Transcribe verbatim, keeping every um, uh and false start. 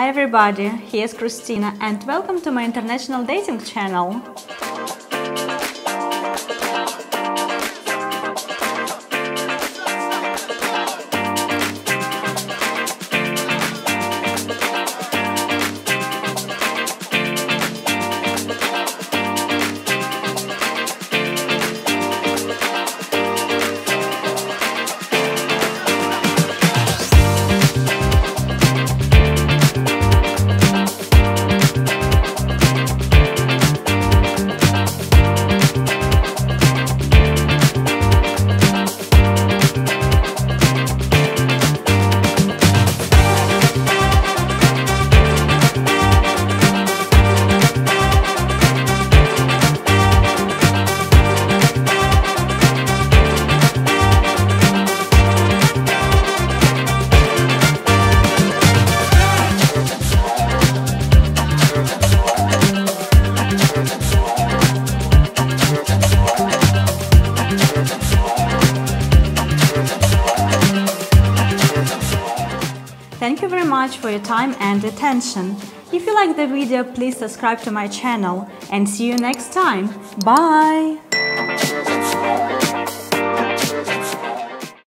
Hi everybody, here's Christina and welcome to my international dating channel. Thank you very much for your time and attention. If you like the video, please subscribe to my channel and see you next time. Bye!